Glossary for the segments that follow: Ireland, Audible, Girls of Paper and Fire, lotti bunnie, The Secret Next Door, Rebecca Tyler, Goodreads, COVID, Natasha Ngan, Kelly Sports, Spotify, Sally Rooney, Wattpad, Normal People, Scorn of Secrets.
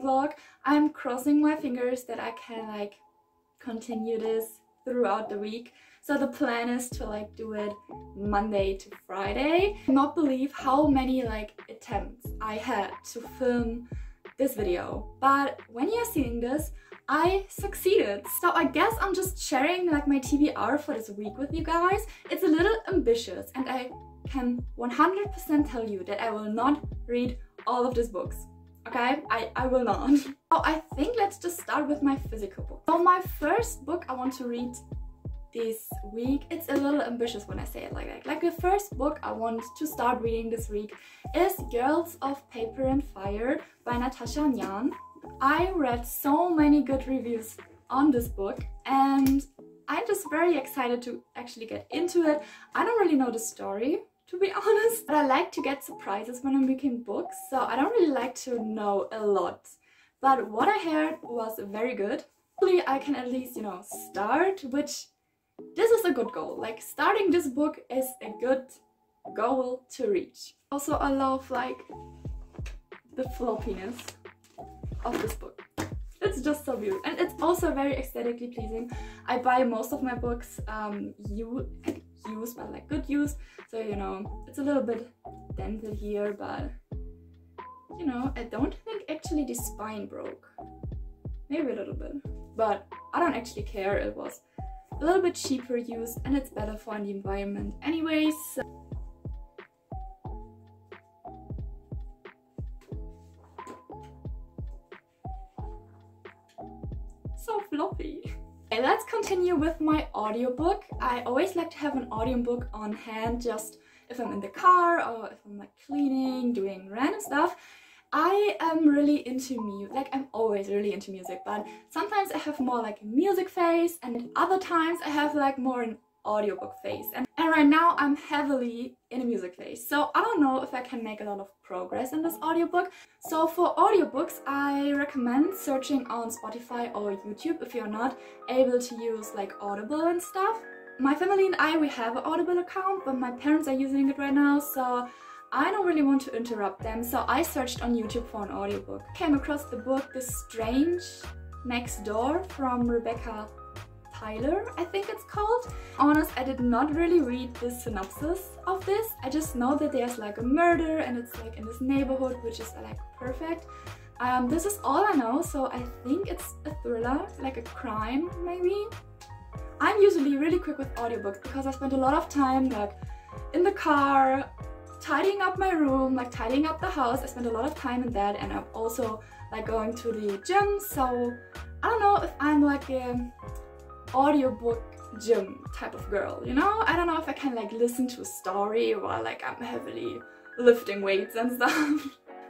reading vlog. I'm crossing my fingers that I can like continue this throughout the week. So the plan is to like do it Monday to Friday. I cannot believe how many like attempts I had to film this video, but when you're seeing this, I succeeded. So I guess I'm just sharing like my TBR for this week with you guys. It's a little ambitious and I can 100% tell you that I will not read all of these books. Okay, I will not. So I think let's just start with my physical book. So my first book I want to read this week, it's a little ambitious when I say it like that. Like the first book I want to start reading this week is Girls of Paper and Fire by Natasha Ngan. I read so many good reviews on this book and I'm just very excited to actually get into it. I don't really know the story, to be honest, but I like to get surprises when I'm reading books, so I don't really like to know a lot. But what I heard was very good. Hopefully I can at least, you know, start, which this is a good goal. Like starting this book is a good goal to reach. Also, I love like the floppiness of this book. It's just so beautiful and it's also very aesthetically pleasing. I buy most of my books good use, so you know it's a little bit dented here, but you know I don't think actually the spine broke, maybe a little bit, but I don't actually care. It was a little bit cheaper used and it's better for the environment anyways. So floppy. Okay, let's continue with my audiobook. I always like to have an audiobook on hand, just if I'm in the car or if I'm like cleaning, doing random stuff. I am really into music, like I'm always really into music, but sometimes I have more like a music phase and other times I have like more an audiobook phase. And right now I'm heavily in a music phase, so I don't know if I can make a lot of progress in this audiobook. So for audiobooks I recommend searching on Spotify or YouTube if you're not able to use like Audible and stuff. My family and I, we have an Audible account, but my parents are using it right now, so I don't really want to interrupt them, so I searched on YouTube for an audiobook. Came across the book The Secret Next Door from Rebecca Tyler, I think it's called. Honest, I did not really read the synopsis of this. I just know that there's like a murder and it's like in this neighborhood, which is like perfect. This is all I know, so I think it's a thriller, like a crime maybe. I'm usually really quick with audiobooks because I spend a lot of time like in the car, tidying up my room, like tidying up the house. I spend a lot of time in that, and I'm also like going to the gym, so I don't know if I'm like a audiobook gym type of girl, you know? I don't know if I can like listen to a story while like I'm heavily lifting weights and stuff.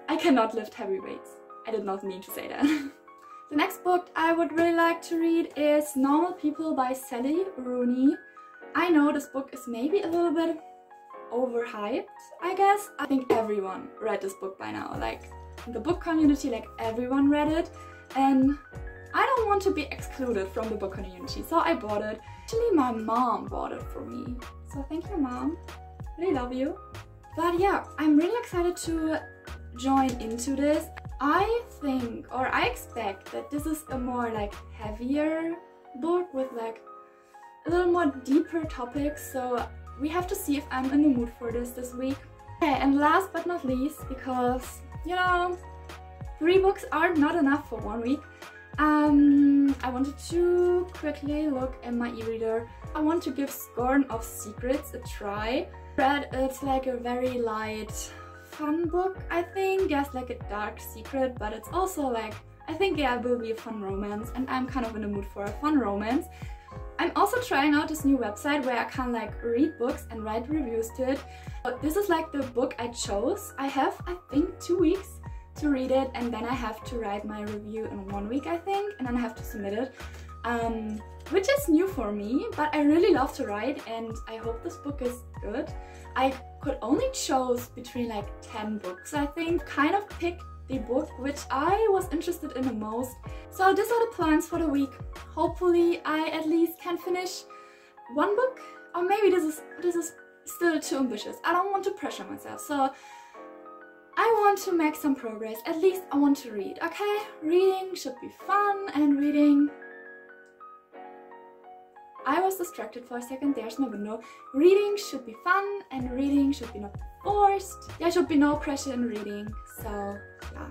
I cannot lift heavy weights. I did not mean to say that. The next book I would really like to read is Normal People by Sally Rooney. I know this book is maybe a little bit overhyped, I guess. I think everyone read this book by now, like the book community, like everyone read it, and I don't want to be excluded from the book community, so I bought it. Actually, my mom bought it for me, so thank you, Mom. Really love you. But yeah, I'm really excited to join into this. I think, or I expect, that this is a more like heavier book with like a little more deeper topics, so we have to see if I'm in the mood for this week. Okay, and last but not least, because, you know, 3 books are not enough for one week, I wanted to quickly look at my e-reader. I want to give Scorn of Secrets a try. Read, it's like a very light, fun book, I think. Yes, like a dark secret, but it's also like, I think it will be a fun romance, and I'm kind of in the mood for a fun romance. I'm also trying out this new website where I can like read books and write reviews to it. But this is like the book I chose. I have, I think, 2 weeks to read it, and then I have to write my review in 1 week, I think, and then I have to submit it, which is new for me, but I really love to write and I hope this book is good. I could only choose between like 10 books, I think. Kind of picked the book which I was interested in the most. So these are the plans for the week. Hopefully I at least can finish one book, or maybe this is still too ambitious. I don't want to pressure myself, so I want to make some progress, at least I want to read, okay? Reading should be fun and reading... I was distracted for a second, there's my window. Reading should be fun and reading should be not forced. There should be no pressure in reading, so yeah.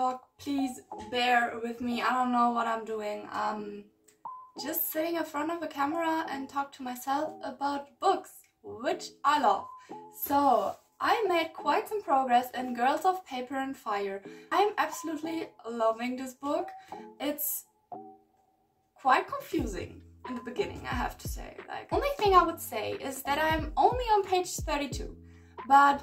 book. Please bear with me. I don't know what I'm doing. Just sitting in front of a camera and talk to myself about books, which I love. So I made quite some progress in Girls of Paper and Fire. I'm absolutely loving this book. It's quite confusing in the beginning, I have to say. Like, only thing I would say is that I'm only on page 32, but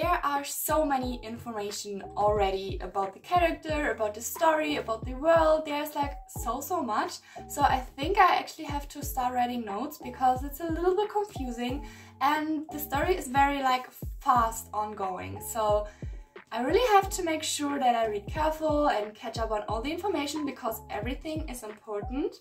there are so many information already about the character, about the story, about the world. There's like so much. So I think I actually have to start writing notes because it's a little bit confusing and the story is very like fast ongoing. So I really have to make sure that I read careful and catch up on all the information because everything is important.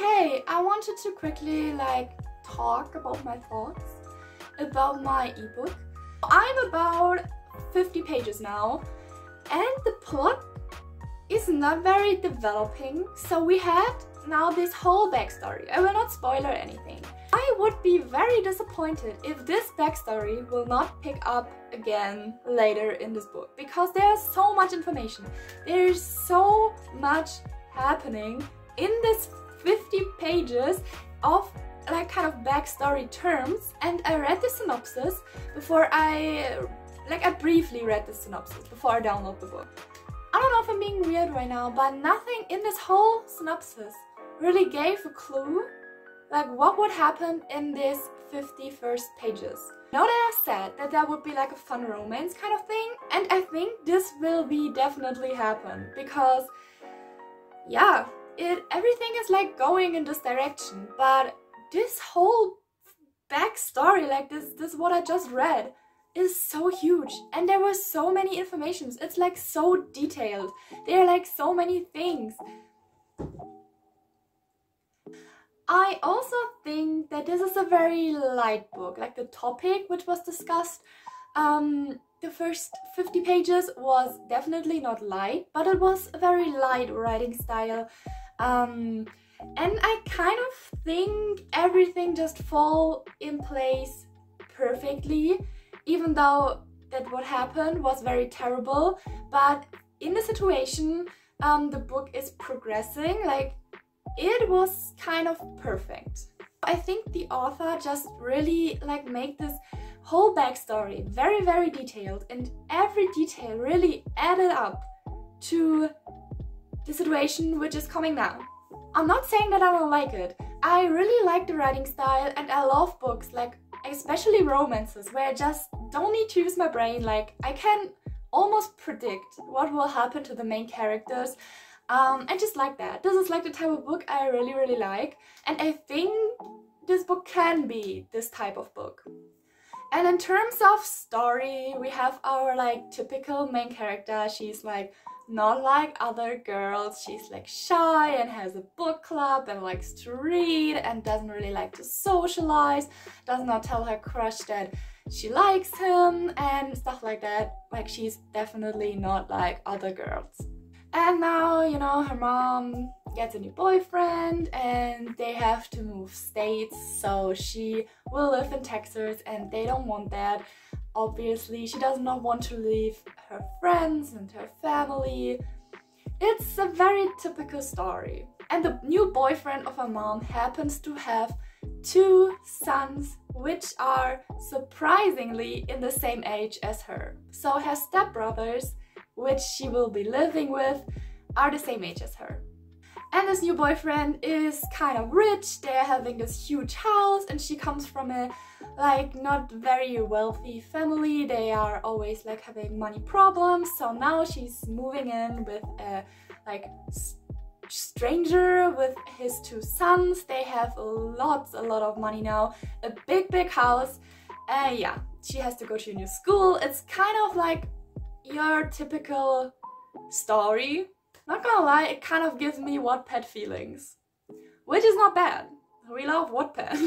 Okay, I wanted to quickly talk about my thoughts about my ebook. I'm about 50 pages now, and the plot is not very developing. So we had now this whole backstory. I will not spoiler anything. I would be very disappointed if this backstory will not pick up again later in this book, because there's so much information. There's so much happening in this 50 pages of backstory terms, and I read the synopsis before I briefly read the synopsis before I download the book. I don't know if I'm being weird right now, but nothing in this whole synopsis really gave a clue what would happen in this 50 first pages. Now that I said that there would be a fun romance kind of thing, and I think this will be definitely happen, because yeah, everything is going in this direction, but this whole backstory, this what I just read, is so huge, and there were so many informations. It's so detailed. There are so many things. I also think that this is a very light book. The topic which was discussed, the first 50 pages was definitely not light, but it was a very light writing style. And I kind of think everything just fall in place perfectly, even though that what happened was very terrible. But in the situation, the book is progressing, it was kind of perfect. I think the author just really made this whole backstory very, very detailed, and every detail really added up to the situation which is coming now. I'm not saying that I don't like it. I really like the writing style, and I love books, especially romances, where I just don't need to use my brain. I can almost predict what will happen to the main characters. I just like that. This is the type of book I really, really like, and I think this book can be this type of book. And in terms of story, we have our typical main character. She's not like other girls. She's shy and has a book club and likes to read and doesn't really like to socialize, does not tell her crush that she likes him and stuff like that. She's definitely not like other girls. And now, you know, her mom gets a new boyfriend and they have to move states, so she will live in Texas, and they don't want that. Obviously, she does not want to leave her friends and her family. It's a very typical story. And the new boyfriend of her mom happens to have two sons, which are surprisingly in the same age as her. So her stepbrothers, which she will be living with, are the same age as her. And this new boyfriend is kind of rich. They're having this huge house, and she comes from a not very wealthy family. They are always having money problems, so now she's moving in with a stranger with his two sons. They have a lot of money now, a big house, and yeah, she has to go to a new school. It's kind of your typical story. Not gonna lie, it kind of gives me Wattpad feelings, which is not bad. We love Wattpad.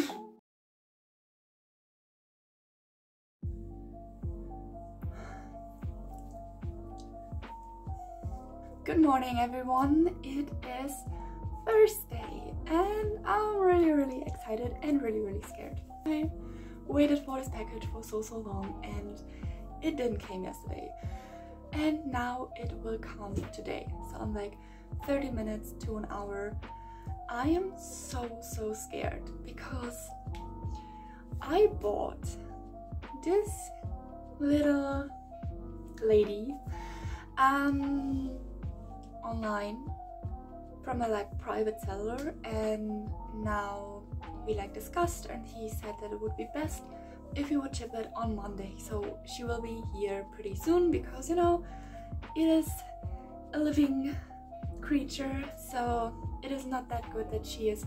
Good morning, everyone. It is Thursday, and I'm really, really excited and really, really scared. I waited for this package for so, so long, and it didn't came yesterday. And now it will come today. So I'm 30 minutes to an hour. I am so, so scared because I bought this little lady online from a private seller, and now we discussed, and he said that it would be best if you would ship it on Monday, so she will be here pretty soon, because you know, it is a living creature, so it is not that good that she is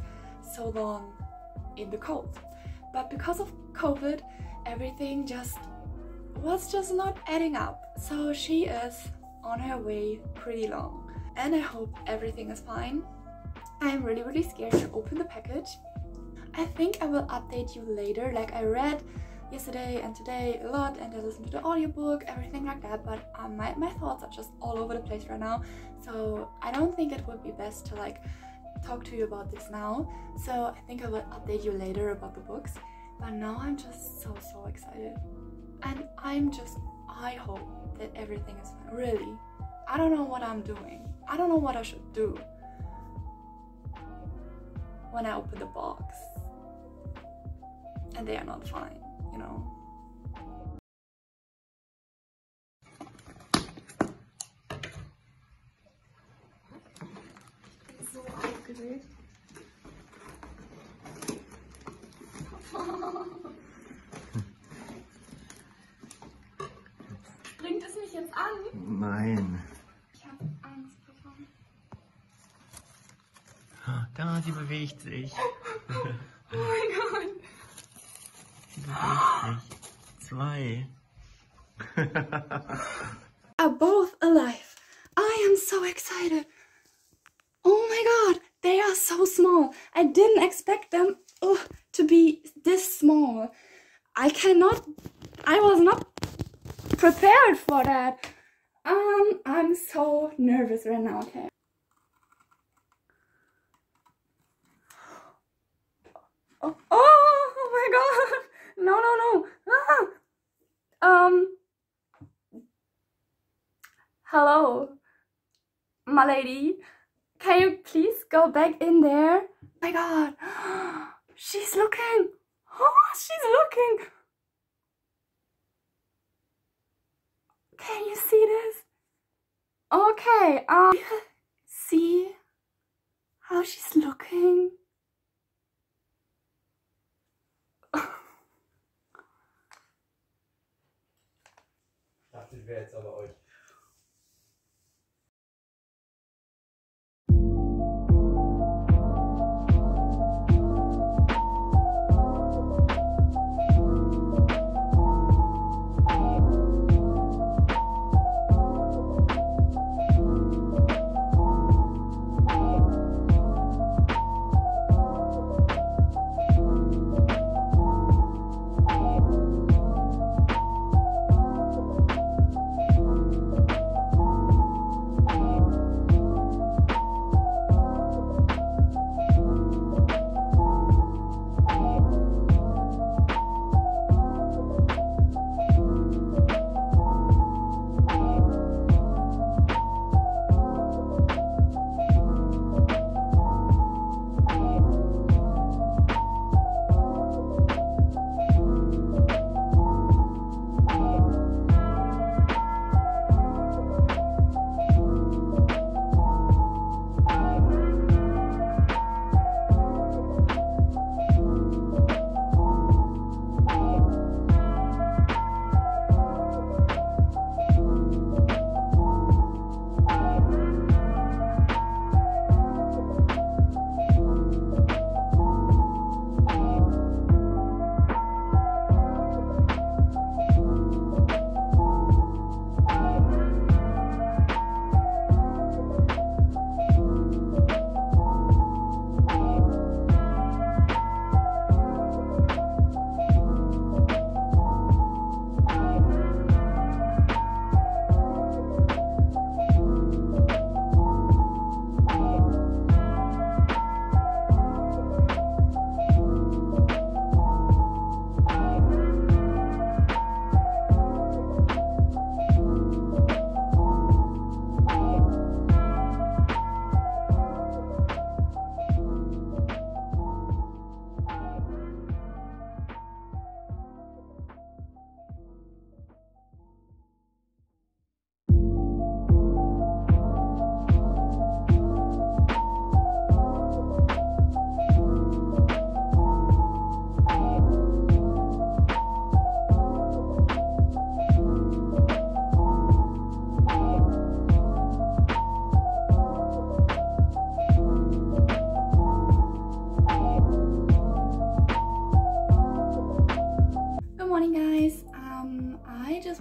so long in the cold. But because of COVID, everything was not adding up, so she is on her way pretty long, and I hope everything is fine. I'm really scared to open the package. I think I will update you later. Like, I read yesterday and today a lot, and I listened to the audiobook, everything like that, but my thoughts are just all over the place right now, so I don't think it would be best to like talk to you about this now. So I think I will update you later about the books, but now I'm just so excited, and I hope that everything is fine. Really, I don't know what I'm doing. I don't know what I should do when I open the box and they are not fine, you know. Bringt es mich jetzt an? Nein. Ich habe Angst bekommen. Da, sie bewegt sich. Oh mein Gott. Sie bewegt sich. Zwei. Are both alive. I am so excited. Oh my god. They are so small. I didn't expect them to be this small. I was not prepared for that. I'm so nervous right now, okay? Oh my god. No. Hello, my lady. Can you please go back in there? Oh my god. She's looking. Oh, she's looking. Can you see this? Okay. See how she's looking? Dachte, ich wäre jetzt aber euch.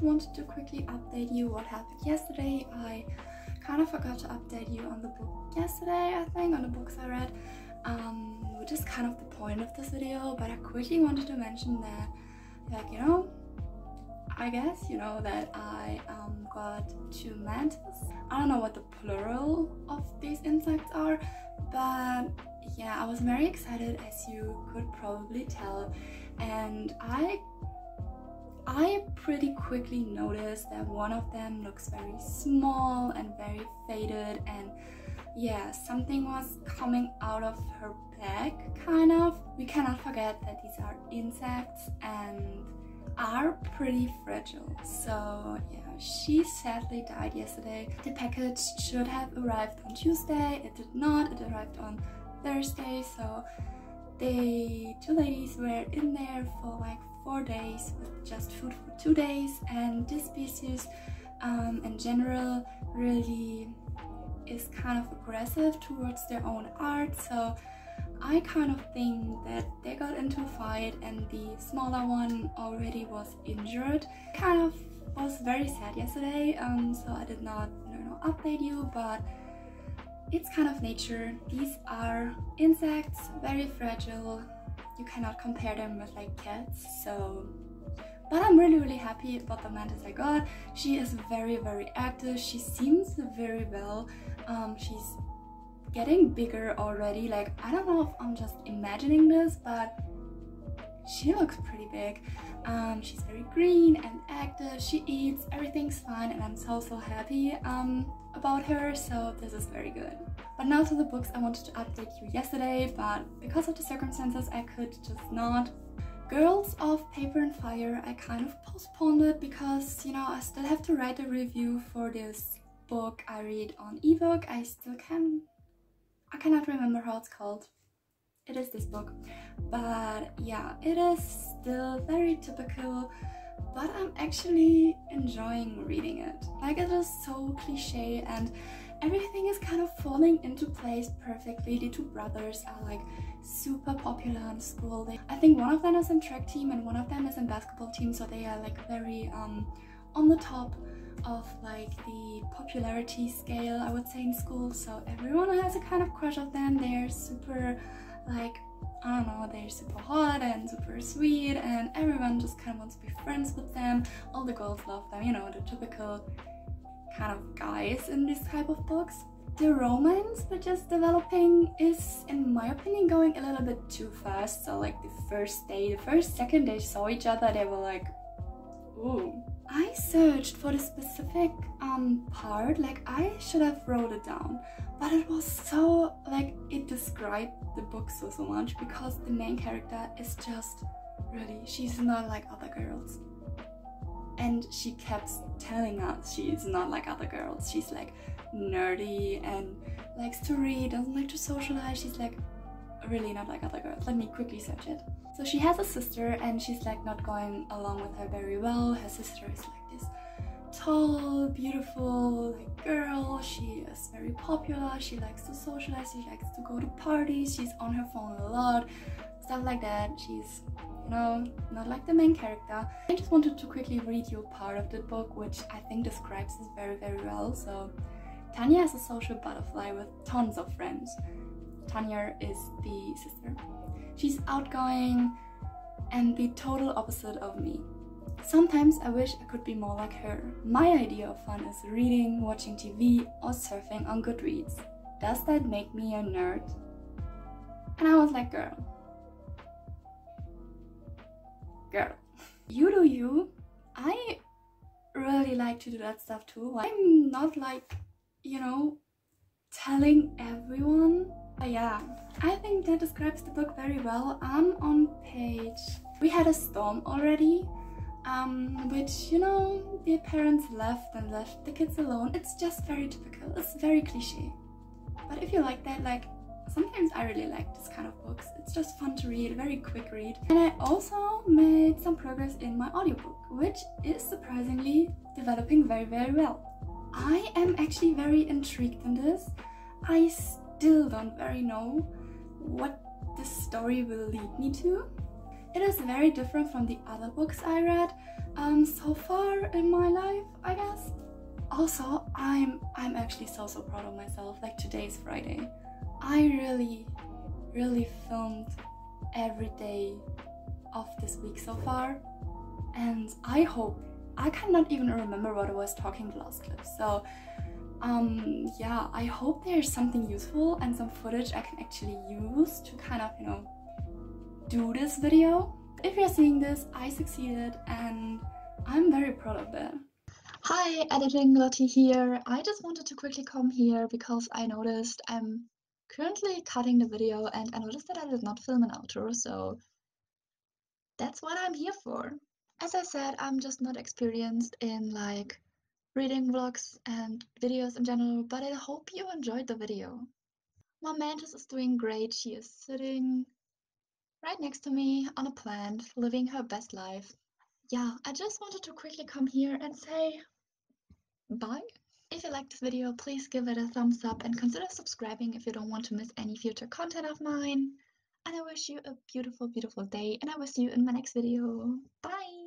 Wanted to quickly update you what happened yesterday. I Kind of forgot to update you on the book yesterday, I think, on the books I read, which is kind of the point of this video, but I quickly wanted to mention that, like, you know, I guess you know that I got two mantis. I don't know what the plural of these insects are, but yeah, I was very excited, as you could probably tell, and I pretty quickly noticed that one of them looks very small and very faded, and yeah, something was coming out of her back, kind of. We cannot forget that these are insects and are pretty fragile, so yeah, she sadly died yesterday. The package should have arrived on Tuesday, it did not, it arrived on Thursday, so the two ladies were in there for like 4 days with just food for 2 days, and this species in general really is kind of aggressive towards their own art, so I kind of think that they got into a fight and the smaller one already was injured. Kind of was very sad yesterday, so I did not, you know, update you, but it's kind of nature. These are insects, very fragile. You cannot compare them with like cats, so... But I'm really happy about the mantis I got. She is very active. She seems very well. She's getting bigger already, like I don't know if I'm just imagining this, but she looks pretty big. She's very green and active, she eats, everything's fine, and I'm so happy about her, so this is very good. But now to the books I wanted to update you yesterday, but because of the circumstances I could just not. Girls of Paper and Fire, I kind of postponed it because, you know, I still have to write a review for this book I read on ebook. I cannot remember how it's called. It is this book, but yeah, it is still very typical, but I'm actually enjoying reading it. Like, it is so cliche and everything is kind of falling into place perfectly. The two brothers are like super popular in school. I think one of them is in track team and one of them is in basketball team, so they are like very on the top of like the popularity scale, I would say, in school, so everyone has a kind of crush on them. They're super, like, I don't know, they're super hot and super sweet and everyone just kind of wants to be friends with them. All the girls love them, you know, the typical kind of guys in this type of books. The romance which is developing is, in my opinion, going a little bit too fast. So like the second they saw each other, they were like, ooh. I searched for the specific part, like I should have wrote it down, but it was so, like, it described the book so much, because the main character is just really, she's not like other girls, and she kept telling us she's not like other girls. She's like nerdy and likes to read, doesn't like to socialize. She's like really not like other girls. Let me quickly search it. So she has a sister and she's like not going along with her very well. Her sister is like this tall, beautiful, like, girl. She is very popular. She likes to socialize. She likes to go to parties. She's on her phone a lot, stuff like that. She's, you know, not like the main character. I just wanted to quickly read you part of the book, which I think describes this very well. So Tanya is a social butterfly with tons of friends. Tanya is the sister. She's outgoing and the total opposite of me. Sometimes I wish I could be more like her. My idea of fun is reading, watching TV, or surfing on Goodreads. Does that make me a nerd? And I was like, girl, you do you. I really like to do that stuff too. I'm not like, you know, telling everyone. But yeah, I think that describes the book very well. I'm on page... We had a storm already, which, you know, the parents left and left the kids alone. It's just very typical. It's very cliché. But if you like that, like, sometimes I really like this kind of books. It's just fun to read, very quick read. And I also made some progress in my audiobook, which is surprisingly developing very well. I am actually very intrigued in this. I still don't very know what this story will lead me to. It is very different from the other books I read so far in my life, I guess. Also, I'm actually so proud of myself. Like, today's Friday. I really filmed every day of this week so far, and I hope, I cannot even remember what I was talking the last clip, so yeah, I hope there's something useful and some footage I can actually use to kind of, you know, do this video. If you're seeing this, I succeeded and I'm very proud of that. Hi, editing Lottie here. I just wanted to quickly come here because I noticed I'm currently cutting the video and I noticed that I did not film an outro, so that's what I'm here for. As I said, I'm just not experienced in like reading vlogs and videos in general, but I hope you enjoyed the video. My mantis is doing great. She is sitting right next to me on a plant, living her best life. Yeah, I just wanted to quickly come here and say bye. If you liked this video, please give it a thumbs up and consider subscribing if you don't want to miss any future content of mmine. And I wish you a beautiful, beautiful day, and I will see you in my next video. Bye!